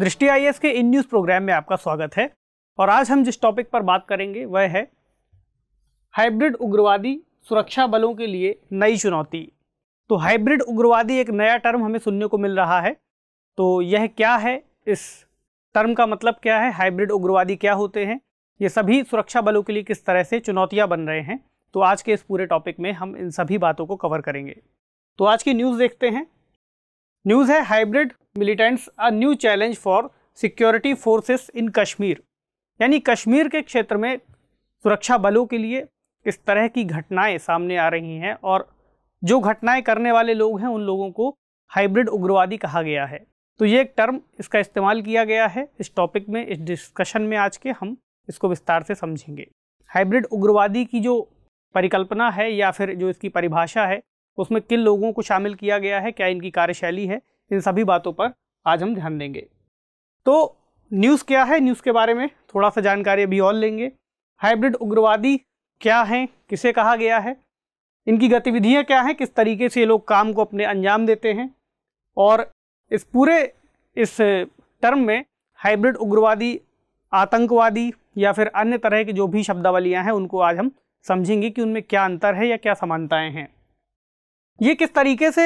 दृष्टि आईएएस के in news programme में आपका स्वागत है। और आज हम जिस टॉपिक पर बात करेंगे वह है हाइब्रिड उग्रवादी सुरक्षा बलों के लिए नई चुनौती। तो हाइब्रिड उग्रवादी एक नया टर्म हमें सुनने को मिल रहा है, तो यह क्या है, इस टर्म का मतलब क्या है, हाइब्रिड उग्रवादी क्या होते हैं, ये सभी सुरक्षा बलों के लिए किस तरह से चुनौतियाँ बन रहे हैं। तो आज के इस पूरे टॉपिक में हम इन सभी बातों को कवर करेंगे। तो आज की न्यूज़ देखते हैं। न्यूज़ है hybrid militants a new challenge for security forces in Kashmir. यानी कश्मीर के क्षेत्र में सुरक्षा बलों के लिए इस तरह की घटनाएं सामने आ रही हैं और जो घटनाएं करने वाले लोग हैं उन लोगों को हाइब्रिड उग्रवादी कहा गया है। तो ये एक टर्म, इसका इस्तेमाल किया गया है इस टॉपिक में, इस डिस्कशन में। आज के हम इसको विस्तार से समझेंगे। हाइब्रिड उग्रवादी की जो परिकल्पना है या फिर जो इसकी परिभाषा है उसमें किन लोगों को शामिल किया गया है, क्या इनकी कार्यशैली है, इन सभी बातों पर आज हम ध्यान देंगे। तो न्यूज़ क्या है, न्यूज़ के बारे में थोड़ा सा जानकारी अभी और लेंगे। हाइब्रिड उग्रवादी क्या हैं, किसे कहा गया है, इनकी गतिविधियां क्या हैं, किस तरीके से ये लोग काम को अपने अंजाम देते हैं, और इस पूरे इस टर्म में हाइब्रिड उग्रवादी, आतंकवादी या फिर अन्य तरह की जो भी शब्दावलियाँ हैं उनको आज हम समझेंगे कि उनमें क्या अंतर है या क्या समानताएँ हैं। ये किस तरीके से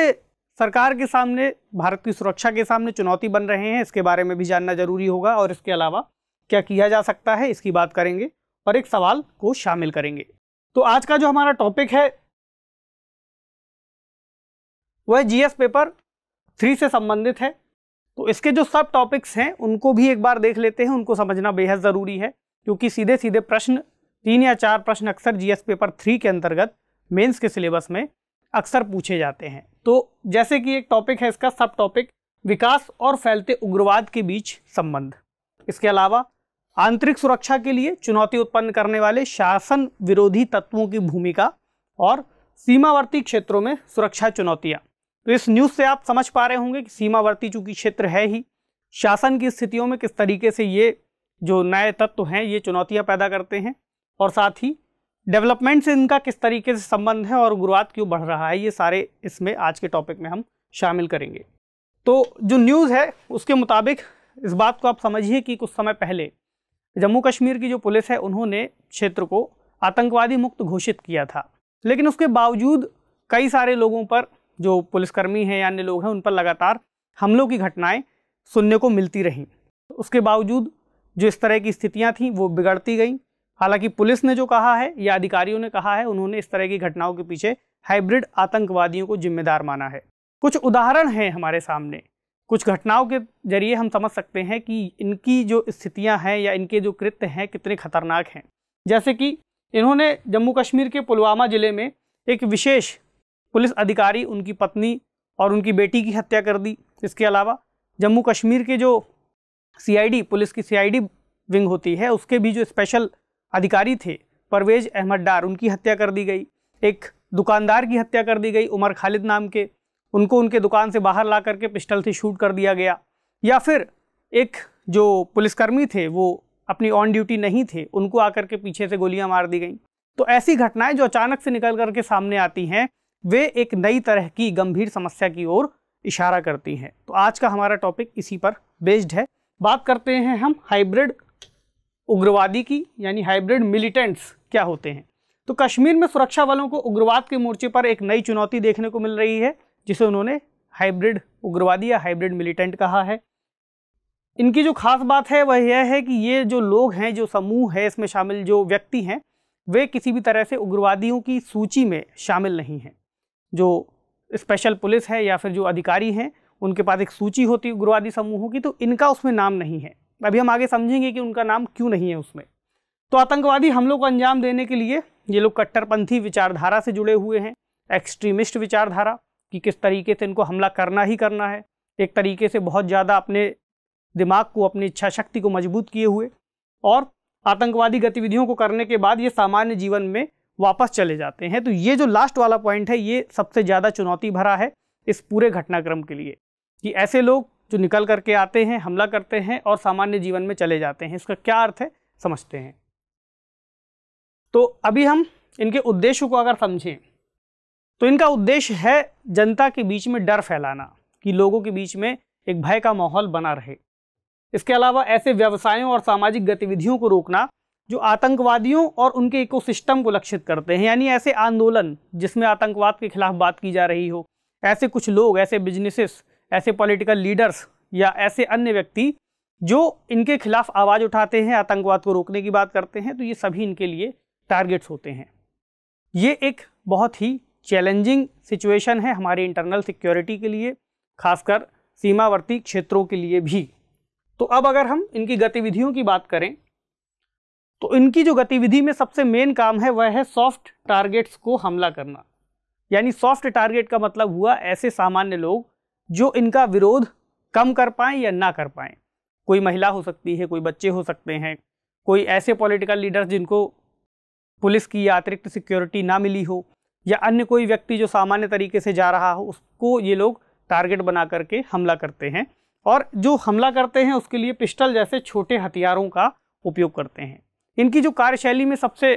सरकार के सामने, भारत की सुरक्षा के सामने चुनौती बन रहे हैं, इसके बारे में भी जानना जरूरी होगा। और इसके अलावा क्या किया जा सकता है इसकी बात करेंगे और एक सवाल को शामिल करेंगे। तो आज का जो हमारा टॉपिक है वह जीएस पेपर 3 से संबंधित है। तो इसके जो सब टॉपिक्स हैं उनको भी एक बार देख लेते हैं, उनको समझना बेहद ज़रूरी है, क्योंकि सीधे सीधे प्रश्न 3 या 4 प्रश्न अक्सर जीएस पेपर 3 के अंतर्गत मेन्स के सिलेबस में अक्सर पूछे जाते हैं। तो जैसे कि एक टॉपिक है इसका सब टॉपिक विकास और फैलते उग्रवाद के बीच संबंध। इसके अलावा आंतरिक सुरक्षा के लिए चुनौती उत्पन्न करने वाले शासन विरोधी तत्वों की भूमिका और सीमावर्ती क्षेत्रों में सुरक्षा चुनौतियां। तो इस न्यूज़ से आप समझ पा रहे होंगे कि सीमावर्ती चूँकि क्षेत्र है ही, शासन की स्थितियों में किस तरीके से ये जो नए तत्व हैं ये चुनौतियाँ पैदा करते हैं, और साथ ही डेवलपमेंट से इनका किस तरीके से संबंध है और उग्रवाद क्यों बढ़ रहा है, ये सारे इसमें आज के टॉपिक में हम शामिल करेंगे। तो जो न्यूज़ है उसके मुताबिक इस बात को आप समझिए कि कुछ समय पहले जम्मू कश्मीर की जो पुलिस है उन्होंने क्षेत्र को आतंकवादी मुक्त घोषित किया था, लेकिन उसके बावजूद कई सारे लोगों पर, जो पुलिसकर्मी हैं या अन्य लोग हैं, उन पर लगातार हमलों की घटनाएँ सुनने को मिलती रहीं। उसके बावजूद जो इस तरह की स्थितियाँ थीं वो बिगड़ती गईं। हालांकि पुलिस ने जो कहा है या अधिकारियों ने कहा है, उन्होंने इस तरह की घटनाओं के पीछे हाइब्रिड आतंकवादियों को जिम्मेदार माना है। कुछ उदाहरण हैं हमारे सामने, कुछ घटनाओं के जरिए हम समझ सकते हैं कि इनकी जो स्थितियां हैं या इनके जो कृत्य हैं कितने खतरनाक हैं। जैसे कि इन्होंने जम्मू कश्मीर के पुलवामा ज़िले में एक विशेष पुलिस अधिकारी, उनकी पत्नी और उनकी बेटी की हत्या कर दी। इसके अलावा जम्मू कश्मीर के जो CID, पुलिस की CID विंग होती है, उसके भी जो स्पेशल अधिकारी थे परवेज अहमद डार, उनकी हत्या कर दी गई। एक दुकानदार की हत्या कर दी गई, उमर खालिद नाम के, उनको उनके दुकान से बाहर ला करके पिस्टल से शूट कर दिया गया। या फिर एक जो पुलिसकर्मी थे वो अपनी ऑन ड्यूटी नहीं थे, उनको आकर के पीछे से गोलियां मार दी गई। तो ऐसी घटनाएं जो अचानक से निकल करके सामने आती हैं वे एक नई तरह की गंभीर समस्या की ओर इशारा करती हैं। तो आज का हमारा टॉपिक इसी पर बेस्ड है। बात करते हैं हम हाइब्रिड उग्रवादी की, यानी हाइब्रिड मिलिटेंट्स क्या होते हैं। तो कश्मीर में सुरक्षा बलों को उग्रवाद के मोर्चे पर एक नई चुनौती देखने को मिल रही है, जिसे उन्होंने हाइब्रिड उग्रवादी या हाइब्रिड मिलिटेंट कहा है। इनकी जो खास बात है वह यह है कि ये जो लोग हैं, जो समूह है, इसमें शामिल जो व्यक्ति हैं वे किसी भी तरह से उग्रवादियों की सूची में शामिल नहीं हैं। जो स्पेशल पुलिस है या फिर जो अधिकारी हैं उनके पास एक सूची होती है उग्रवादी समूहों की, तो इनका उसमें नाम नहीं है। अभी हम आगे समझेंगे कि उनका नाम क्यों नहीं है उसमें। तो आतंकवादी हमलों को अंजाम देने के लिए ये लोग कट्टरपंथी विचारधारा से जुड़े हुए हैं, एक्सट्रीमिस्ट विचारधारा कि किस तरीके से इनको हमला करना ही करना है, एक तरीके से बहुत ज़्यादा अपने दिमाग को, अपनी इच्छा शक्ति को मजबूत किए हुए। और आतंकवादी गतिविधियों को करने के बाद ये सामान्य जीवन में वापस चले जाते हैं। तो ये जो लास्ट वाला पॉइंट है ये सबसे ज़्यादा चुनौती भरा है इस पूरे घटनाक्रम के लिए, कि ऐसे लोग जो निकल करके आते हैं, हमला करते हैं और सामान्य जीवन में चले जाते हैं, इसका क्या अर्थ है समझते हैं। तो अभी हम इनके उद्देश्यों को अगर समझें तो इनका उद्देश्य है जनता के बीच में डर फैलाना, कि लोगों के बीच में एक भय का माहौल बना रहे। इसके अलावा ऐसे व्यवसायों और सामाजिक गतिविधियों को रोकना जो आतंकवादियों और उनके इकोसिस्टम को लक्षित करते हैं, यानी ऐसे आंदोलन जिसमें आतंकवाद के खिलाफ बात की जा रही हो, ऐसे कुछ लोग, ऐसे बिजनेसेस, ऐसे पॉलिटिकल लीडर्स या ऐसे अन्य व्यक्ति जो इनके खिलाफ आवाज़ उठाते हैं, आतंकवाद को रोकने की बात करते हैं, तो ये सभी इनके लिए टारगेट्स होते हैं। ये एक बहुत ही चैलेंजिंग सिचुएशन है हमारी इंटरनल सिक्योरिटी के लिए, खासकर सीमावर्ती क्षेत्रों के लिए भी। तो अब अगर हम इनकी गतिविधियों की बात करें तो इनकी जो गतिविधि में सबसे मेन काम है वह है सॉफ्ट टारगेट्स को हमला करना। यानी सॉफ्ट टारगेट का मतलब हुआ ऐसे सामान्य लोग जो इनका विरोध कम कर पाएँ या ना कर पाएँ। कोई महिला हो सकती है, कोई बच्चे हो सकते हैं, कोई ऐसे पॉलिटिकल लीडर्स जिनको पुलिस की या अतिरिक्त सिक्योरिटी ना मिली हो, या अन्य कोई व्यक्ति जो सामान्य तरीके से जा रहा हो, उसको ये लोग टारगेट बना करके हमला करते हैं। और जो हमला करते हैं उसके लिए पिस्टल जैसे छोटे हथियारों का उपयोग करते हैं। इनकी जो कार्यशैली में सबसे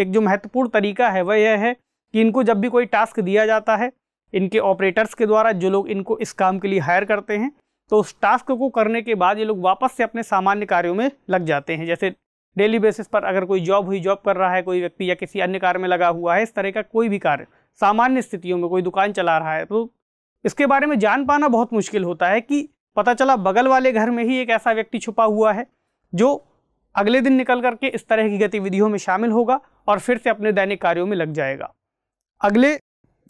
एक जो महत्वपूर्ण तरीका है वह यह है कि इनको जब भी कोई टास्क दिया जाता है, इनके ऑपरेटर्स के द्वारा जो लोग इनको इस काम के लिए हायर करते हैं, तो उस टास्क को करने के बाद ये लोग वापस से अपने सामान्य कार्यों में लग जाते हैं। जैसे डेली बेसिस पर अगर कोई जॉब कर रहा है कोई व्यक्ति, या किसी अन्य कार्य में लगा हुआ है, इस तरह का कोई भी कार्य, सामान्य स्थितियों में कोई दुकान चला रहा है, तो इसके बारे में जान पाना बहुत मुश्किल होता है कि पता चला बगल वाले घर में ही एक ऐसा व्यक्ति छुपा हुआ है जो अगले दिन निकल करके इस तरह की गतिविधियों में शामिल होगा और फिर से अपने दैनिक कार्यों में लग जाएगा। अगले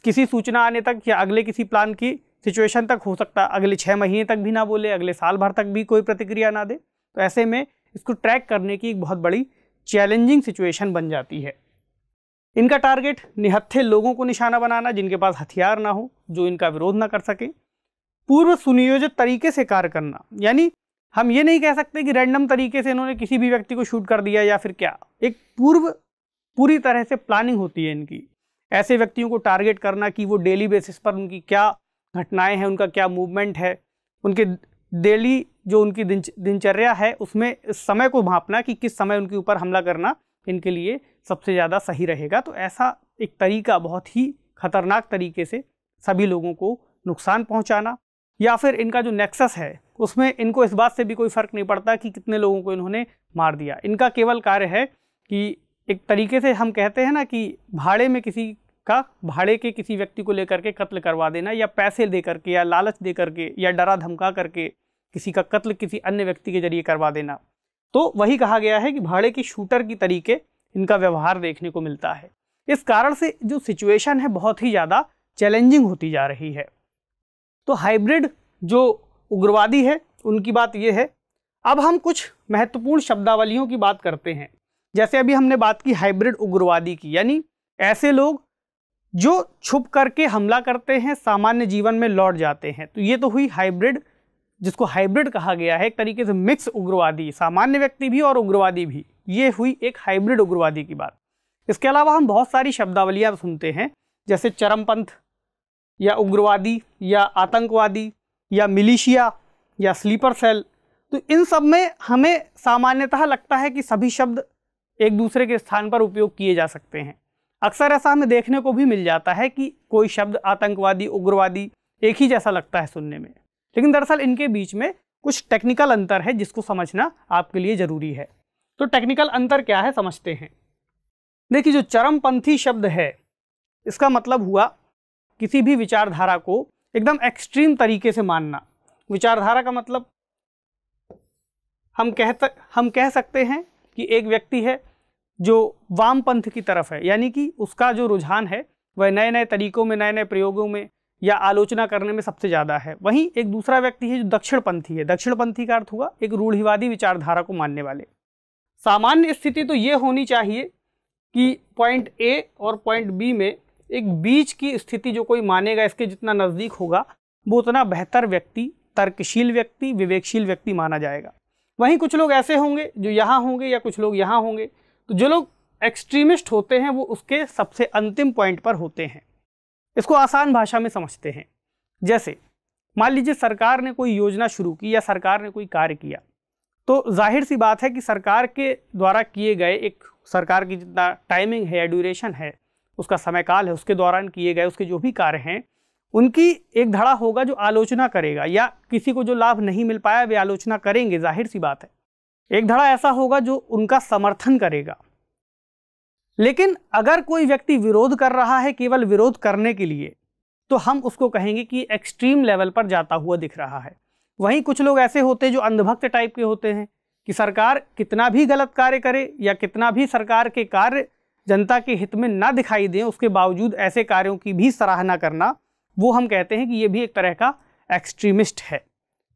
किसी सूचना आने तक या अगले किसी प्लान की सिचुएशन तक हो सकता है अगले 6 महीने तक भी ना बोले, अगले साल भर तक भी कोई प्रतिक्रिया ना दे। तो ऐसे में इसको ट्रैक करने की एक बहुत बड़ी चैलेंजिंग सिचुएशन बन जाती है। इनका टारगेट निहत्थे लोगों को निशाना बनाना जिनके पास हथियार ना हो, जो इनका विरोध ना कर सके। पूर्व सुनियोजित तरीके से कार्य करना, यानी हम ये नहीं कह सकते कि रैंडम तरीके से इन्होंने किसी भी व्यक्ति को शूट कर दिया या फिर क्या, एक पूरी तरह से प्लानिंग होती है इनकी। ऐसे व्यक्तियों को टारगेट करना कि वो डेली बेसिस पर उनकी क्या घटनाएं हैं, उनका क्या मूवमेंट है, उनके डेली जो उनकी दिनचर्या है उसमें इस समय को भांपना कि किस समय उनके ऊपर हमला करना इनके लिए सबसे ज़्यादा सही रहेगा। तो ऐसा एक तरीका बहुत ही खतरनाक तरीके से सभी लोगों को नुकसान पहुंचाना, या फिर इनका जो नेक्सस है उसमें इनको इस बात से भी कोई फ़र्क नहीं पड़ता कि कितने लोगों को इन्होंने मार दिया। इनका केवल कार्य है कि एक तरीके से हम कहते हैं ना कि भाड़े में किसी का, भाड़े के किसी व्यक्ति को लेकर के कत्ल करवा देना, या पैसे दे करके या लालच दे करके या डरा धमका करके किसी का कत्ल किसी अन्य व्यक्ति के जरिए करवा देना। तो वही कहा गया है कि भाड़े के शूटर की तरीके इनका व्यवहार देखने को मिलता है। इस कारण से जो सिचुएशन है बहुत ही ज़्यादा चैलेंजिंग होती जा रही है। तो हाइब्रिड जो उग्रवादी है उनकी बात यह है। अब हम कुछ महत्वपूर्ण शब्दावलियों की बात करते हैं। जैसे अभी हमने बात की हाइब्रिड उग्रवादी की, यानी ऐसे लोग जो छुप करके हमला करते हैं, सामान्य जीवन में लौट जाते हैं। तो ये तो हुई हाइब्रिड, जिसको हाइब्रिड कहा गया है, एक तरीके से मिक्स उग्रवादी, सामान्य व्यक्ति भी और उग्रवादी भी। ये हुई एक हाइब्रिड उग्रवादी की बात। इसके अलावा हम बहुत सारी शब्दावलियाँ सुनते हैं, जैसे चरमपंथ या उग्रवादी या आतंकवादी या मिलिशिया या स्लीपर सेल। तो इन सब में हमें सामान्यतः लगता है कि सभी शब्द एक दूसरे के स्थान पर उपयोग किए जा सकते हैं। अक्सर ऐसा हमें देखने को भी मिल जाता है कि कोई शब्द आतंकवादी, उग्रवादी एक ही जैसा लगता है सुनने में, लेकिन दरअसल इनके बीच में कुछ टेक्निकल अंतर है जिसको समझना आपके लिए ज़रूरी है। तो टेक्निकल अंतर क्या है समझते हैं। देखिए, जो चरमपंथी शब्द है इसका मतलब हुआ किसी भी विचारधारा को एकदम एक्सट्रीम तरीके से मानना। विचारधारा का मतलब हम कह सकते हैं कि एक व्यक्ति है जो वामपंथ की तरफ है, यानी कि उसका जो रुझान है वह नए नए तरीकों में, नए नए प्रयोगों में या आलोचना करने में सबसे ज़्यादा है। वहीं एक दूसरा व्यक्ति है जो दक्षिणपंथी है। दक्षिणपंथी का अर्थ हुआ एक रूढ़िवादी विचारधारा को मानने वाले। सामान्य स्थिति तो ये होनी चाहिए कि पॉइंट ए और पॉइंट बी में एक बीच की स्थिति जो कोई मानेगा, इसके जितना नज़दीक होगा वो उतना बेहतर व्यक्ति, तर्कशील व्यक्ति, विवेकशील व्यक्ति माना जाएगा। वहीं कुछ लोग ऐसे होंगे जो यहाँ होंगे या कुछ लोग यहाँ होंगे। तो जो लोग एक्सट्रीमिस्ट होते हैं वो उसके सबसे अंतिम पॉइंट पर होते हैं। इसको आसान भाषा में समझते हैं। जैसे मान लीजिए सरकार ने कोई योजना शुरू की या सरकार ने कोई कार्य किया, तो जाहिर सी बात है कि सरकार के द्वारा किए गए एक, सरकार की जितना टाइमिंग है या ड्यूरेशन है, उसका समय काल है, उसके दौरान किए गए उसके जो भी कार्य हैं उनकी एक धड़ा होगा जो आलोचना करेगा, या किसी को जो लाभ नहीं मिल पाया वे आलोचना करेंगे, जाहिर सी बात है। एक धड़ा ऐसा होगा जो उनका समर्थन करेगा। लेकिन अगर कोई व्यक्ति विरोध कर रहा है केवल विरोध करने के लिए, तो हम उसको कहेंगे कि एक्सट्रीम लेवल पर जाता हुआ दिख रहा है। वहीं कुछ लोग ऐसे होते हैं जो अंधभक्त टाइप के होते हैं कि सरकार कितना भी गलत कार्य करे या कितना भी सरकार के कार्य जनता के हित में ना दिखाई दें, उसके बावजूद ऐसे कार्यों की भी सराहना करना, वो हम कहते हैं कि ये भी एक तरह का एक्सट्रीमिस्ट है।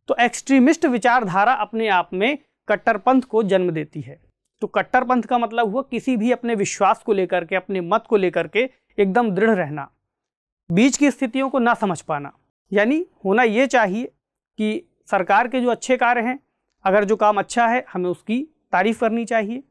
तो एक्सट्रीमिस्ट विचारधारा अपने आप में कट्टरपंथ को जन्म देती है। तो कट्टरपंथ का मतलब हुआ किसी भी अपने विश्वास को लेकर के, अपने मत को लेकर के एकदम दृढ़ रहना, बीच की स्थितियों को ना समझ पाना। यानी होना ये चाहिए कि सरकार के जो अच्छे कार्य हैं, अगर जो काम अच्छा है हमें उसकी तारीफ़ करनी चाहिए,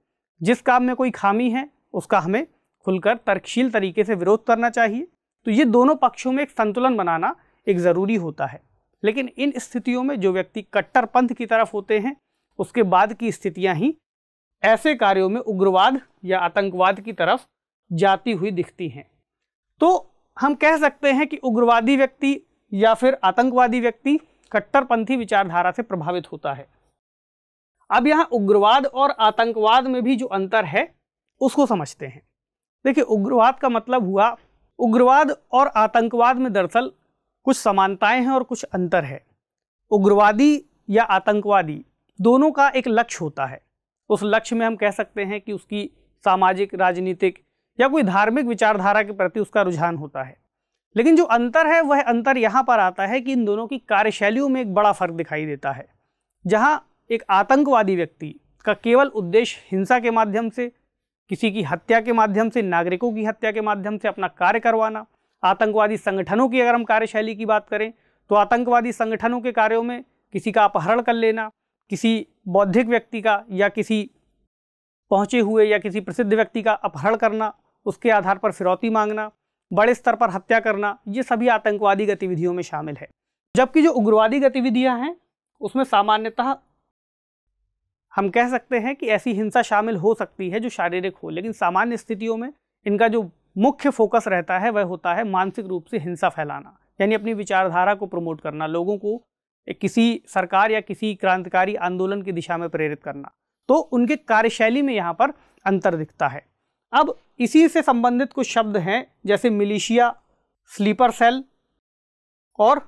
जिस काम में कोई खामी है उसका हमें खुलकर तर्कशील तरीके से विरोध करना चाहिए। तो ये दोनों पक्षों में एक संतुलन बनाना एक ज़रूरी होता है। लेकिन इन स्थितियों में जो व्यक्ति कट्टरपंथ की तरफ होते हैं, उसके बाद की स्थितियाँ ही ऐसे कार्यों में उग्रवाद या आतंकवाद की तरफ जाती हुई दिखती हैं। तो हम कह सकते हैं कि उग्रवादी व्यक्ति या फिर आतंकवादी व्यक्ति कट्टरपंथी विचारधारा से प्रभावित होता है। अब यहाँ उग्रवाद और आतंकवाद में भी जो अंतर है उसको समझते हैं। देखिए, उग्रवाद का मतलब हुआ, उग्रवाद और आतंकवाद में दरअसल कुछ समानताएं हैं और कुछ अंतर है। उग्रवादी या आतंकवादी दोनों का एक लक्ष्य होता है। उस लक्ष्य में हम कह सकते हैं कि उसकी सामाजिक, राजनीतिक या कोई धार्मिक विचारधारा के प्रति उसका रुझान होता है। लेकिन जो अंतर है, वह अंतर यहाँ पर आता है कि इन दोनों की कार्यशैलियों में एक बड़ा फर्क दिखाई देता है। जहाँ एक आतंकवादी व्यक्ति का केवल उद्देश्य हिंसा के माध्यम से, किसी की हत्या के माध्यम से, नागरिकों की हत्या के माध्यम से अपना कार्य करवाना, आतंकवादी संगठनों की अगर हम कार्यशैली की बात करें तो आतंकवादी संगठनों के कार्यों में किसी का अपहरण कर लेना, किसी बौद्धिक व्यक्ति का या किसी पहुँचे हुए या किसी प्रसिद्ध व्यक्ति का अपहरण करना, उसके आधार पर फिरौती मांगना, बड़े स्तर पर हत्या करना, ये सभी आतंकवादी गतिविधियों में शामिल है। जबकि जो उग्रवादी गतिविधियाँ हैं उसमें सामान्यतः हम कह सकते हैं कि ऐसी हिंसा शामिल हो सकती है जो शारीरिक हो, लेकिन सामान्य स्थितियों में इनका जो मुख्य फोकस रहता है वह होता है मानसिक रूप से हिंसा फैलाना, यानी अपनी विचारधारा को प्रमोट करना, लोगों को किसी सरकार या किसी क्रांतिकारी आंदोलन की दिशा में प्रेरित करना। तो उनके कार्यशैली में यहाँ पर अंतर दिखता है। अब इसी से संबंधित कुछ शब्द हैं जैसे मिलिशिया, स्लीपर सेल और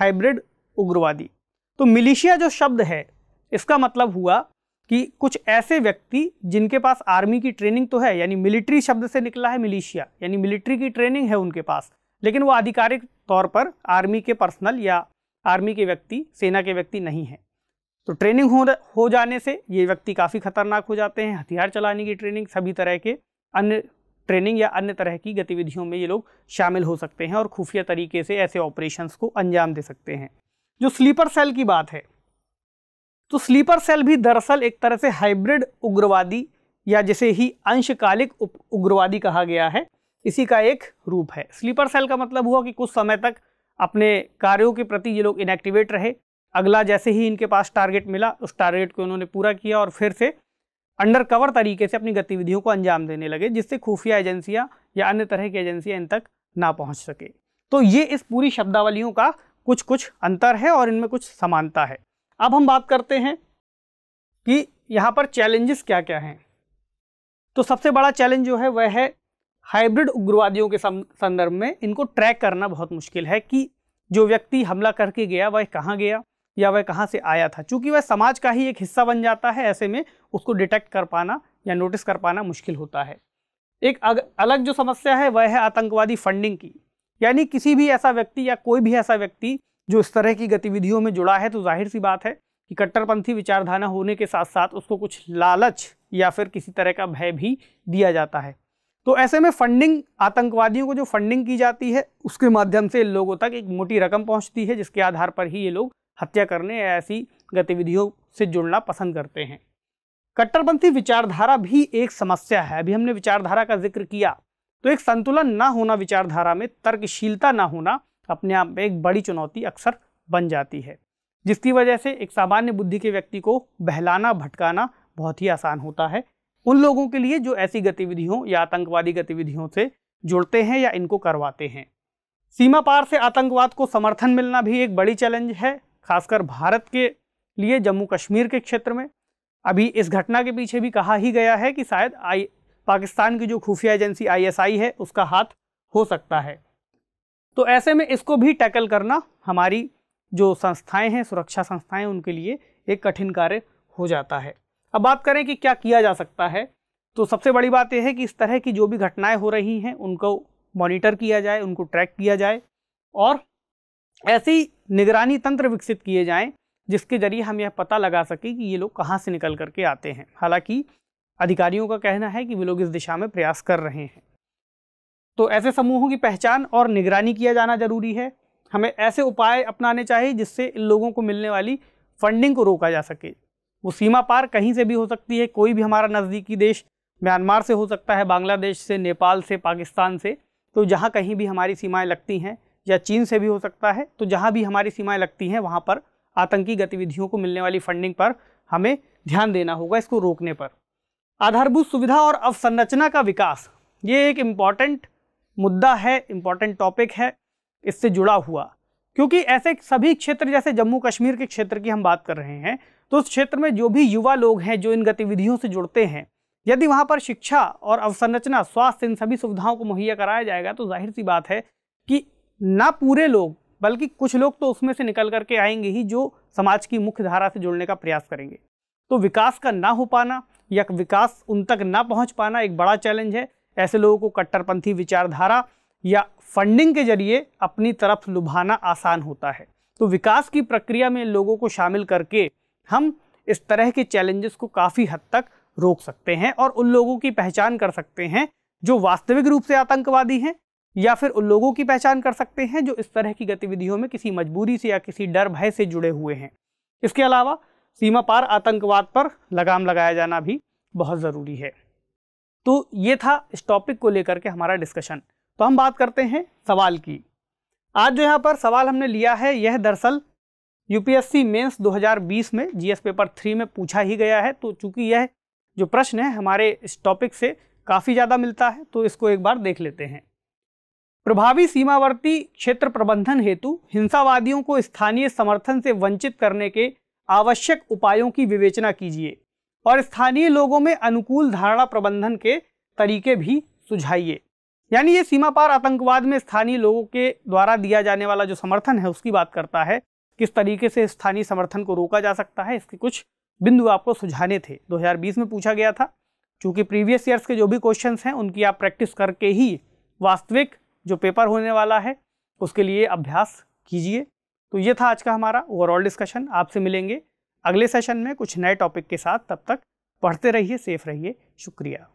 हाइब्रिड उग्रवादी। तो मिलिशिया जो शब्द है इसका मतलब हुआ कि कुछ ऐसे व्यक्ति जिनके पास आर्मी की ट्रेनिंग तो है, यानी मिलिट्री शब्द से निकला है मिलिशिया, यानी मिलिट्री की ट्रेनिंग है उनके पास, लेकिन वो आधिकारिक तौर पर आर्मी के पर्सनल या आर्मी के व्यक्ति, सेना के व्यक्ति नहीं हैं। तो ट्रेनिंग हो जाने से ये व्यक्ति काफ़ी खतरनाक हो जाते हैं। हथियार चलाने की ट्रेनिंग, सभी तरह के अन्य ट्रेनिंग या अन्य तरह की गतिविधियों में ये लोग शामिल हो सकते हैं और खुफिया तरीके से ऐसे ऑपरेशंस को अंजाम दे सकते हैं। जो स्लीपर सेल की बात है, तो स्लीपर सेल भी दरअसल एक तरह से हाइब्रिड उग्रवादी या जिसे ही अंशकालिक उग्रवादी कहा गया है, इसी का एक रूप है। स्लीपर सेल का मतलब हुआ कि कुछ समय तक अपने कार्यों के प्रति ये लोग इनएक्टिवेट रहे, अगला जैसे ही इनके पास टारगेट मिला उस टारगेट को इन्होंने पूरा किया और फिर से अंडरकवर तरीके से अपनी गतिविधियों को अंजाम देने लगे, जिससे खुफिया एजेंसियां या अन्य तरह की एजेंसियां इन तक ना पहुंच सके। तो ये इस पूरी शब्दावलियों का कुछ कुछ अंतर है और इनमें कुछ समानता है। अब हम बात करते हैं कि यहाँ पर चैलेंजेस क्या क्या हैं। तो सबसे बड़ा चैलेंज जो है वह है हाइब्रिड उग्रवादियों के संदर्भ में इनको ट्रैक करना बहुत मुश्किल है कि जो व्यक्ति हमला करके गया वह कहाँ गया या वह कहाँ से आया था। चूँकि वह समाज का ही एक हिस्सा बन जाता है, ऐसे में उसको डिटेक्ट कर पाना या नोटिस कर पाना मुश्किल होता है। एक अलग जो समस्या है वह है आतंकवादी फंडिंग की, यानी किसी भी ऐसा व्यक्ति या कोई भी ऐसा व्यक्ति जो इस तरह की गतिविधियों में जुड़ा है, तो जाहिर सी बात है कि कट्टरपंथी विचारधारा होने के साथ साथ उसको कुछ लालच या फिर किसी तरह का भय भी दिया जाता है। तो ऐसे में फंडिंग, आतंकवादियों को जो फंडिंग की जाती है उसके माध्यम से लोगों तक एक मोटी रकम पहुँचती है, जिसके आधार पर ही ये लोग हत्या करने या ऐसी गतिविधियों से जुड़ना पसंद करते हैं। कट्टरपंथी विचारधारा भी एक समस्या है। अभी हमने विचारधारा का जिक्र किया, तो एक संतुलन ना होना, विचारधारा में तर्कशीलता ना होना अपने आप में एक बड़ी चुनौती अक्सर बन जाती है, जिसकी वजह से एक सामान्य बुद्धि के व्यक्ति को बहलाना भटकाना बहुत ही आसान होता है उन लोगों के लिए जो ऐसी गतिविधियों या आतंकवादी गतिविधियों से जुड़ते हैं या इनको करवाते हैं। सीमा पार से आतंकवाद को समर्थन मिलना भी एक बड़ी चैलेंज है, खासकर भारत के लिए जम्मू कश्मीर के क्षेत्र में। अभी इस घटना के पीछे भी कहा ही गया है कि शायद पाकिस्तान की जो खुफिया एजेंसी ISI है उसका हाथ हो सकता है। तो ऐसे में इसको भी टैकल करना हमारी जो संस्थाएं हैं, सुरक्षा संस्थाएं, उनके लिए एक कठिन कार्य हो जाता है। अब बात करें कि क्या किया जा सकता है, तो सबसे बड़ी बात यह है कि इस तरह की जो भी घटनाएं हो रही हैं उनको मॉनिटर किया जाए, उनको ट्रैक किया जाए और ऐसी निगरानी तंत्र विकसित किए जाएं जिसके जरिए हम यह पता लगा सकें कि ये लोग कहाँ से निकल करके आते हैं। हालांकि अधिकारियों का कहना है कि वे लोग इस दिशा में प्रयास कर रहे हैं। तो ऐसे समूहों की पहचान और निगरानी किया जाना जरूरी है। हमें ऐसे उपाय अपनाने चाहिए जिससे इन लोगों को मिलने वाली फंडिंग को रोका जा सके। वो सीमा पार कहीं से भी हो सकती है, कोई भी हमारा नज़दीकी देश, म्यांमार से हो सकता है, बांग्लादेश से, नेपाल से, पाकिस्तान से, तो जहाँ कहीं भी हमारी सीमाएं लगती हैं, या चीन से भी हो सकता है। तो जहाँ भी हमारी सीमाएं लगती हैं वहाँ पर आतंकी गतिविधियों को मिलने वाली फंडिंग पर हमें ध्यान देना होगा, इसको रोकने पर। आधारभूत सुविधा और अवसंरचना का विकास, ये एक इम्पॉर्टेंट मुद्दा है, इम्पॉर्टेंट टॉपिक है इससे जुड़ा हुआ, क्योंकि ऐसे सभी क्षेत्र, जैसे जम्मू कश्मीर के क्षेत्र की हम बात कर रहे हैं, तो उस क्षेत्र में जो भी युवा लोग हैं जो इन गतिविधियों से जुड़ते हैं, यदि वहाँ पर शिक्षा और अवसंरचना, स्वास्थ्य, इन सभी सुविधाओं को मुहैया कराया जाएगा तो जाहिर सी बात है कि ना पूरे लोग बल्कि कुछ लोग तो उसमें से निकल करके आएंगे ही जो समाज की मुख्य धारा से जुड़ने का प्रयास करेंगे। तो विकास का ना हो पाना या विकास उन तक ना पहुँच पाना एक बड़ा चैलेंज है। ऐसे लोगों को कट्टरपंथी विचारधारा या फंडिंग के जरिए अपनी तरफ लुभाना आसान होता है। तो विकास की प्रक्रिया में लोगों को शामिल करके हम इस तरह के चैलेंजेस को काफ़ी हद तक रोक सकते हैं और उन लोगों की पहचान कर सकते हैं जो वास्तविक रूप से आतंकवादी हैं, या फिर उन लोगों की पहचान कर सकते हैं जो इस तरह की गतिविधियों में किसी मजबूरी से या किसी डर भय से जुड़े हुए हैं। इसके अलावा सीमा पार आतंकवाद पर लगाम लगाया जाना भी बहुत ज़रूरी है। तो ये था इस टॉपिक को लेकर के हमारा डिस्कशन। तो हम बात करते हैं सवाल की। आज जो यहाँ पर सवाल हमने लिया है यह दरअसल यूपीएससी मेंस 2020 में GS पेपर 3 में पूछा ही गया है। तो चूंकि यह जो प्रश्न है हमारे इस टॉपिक से काफ़ी ज़्यादा मिलता है तो इसको एक बार देख लेते हैं। प्रभावी सीमावर्ती क्षेत्र प्रबंधन हेतु हिंसावादियों को स्थानीय समर्थन से वंचित करने के आवश्यक उपायों की विवेचना कीजिए और स्थानीय लोगों में अनुकूल धारणा प्रबंधन के तरीके भी सुझाइए। यानी ये सीमा पार आतंकवाद में स्थानीय लोगों के द्वारा दिया जाने वाला जो समर्थन है उसकी बात करता है। किस तरीके से स्थानीय समर्थन को रोका जा सकता है, इसके कुछ बिंदु आपको सुझाने थे। 2020 में पूछा गया था। चूँकि प्रीवियस ईयर्स के जो भी क्वेश्चंस हैं उनकी आप प्रैक्टिस करके ही वास्तविक जो पेपर होने वाला है उसके लिए अभ्यास कीजिए। तो ये था आज का हमारा ओवरऑल डिस्कशन। आपसे मिलेंगे अगले सेशन में कुछ नए टॉपिक के साथ। तब तक पढ़ते रहिए, सेफ रहिए। शुक्रिया।